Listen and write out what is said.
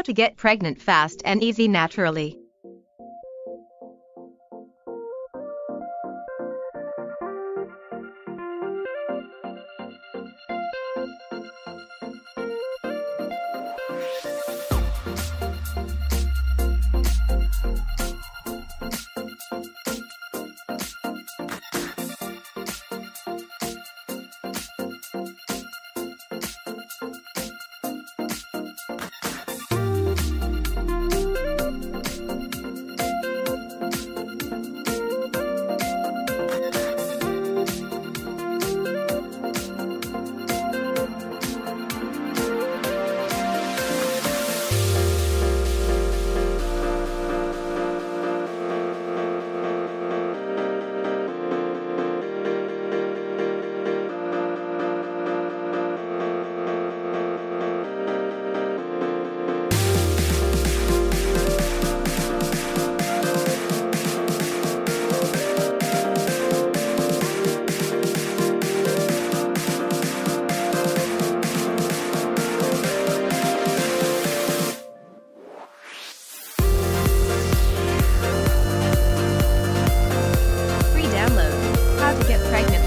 How to get pregnant fast and easy naturally. Pregnant.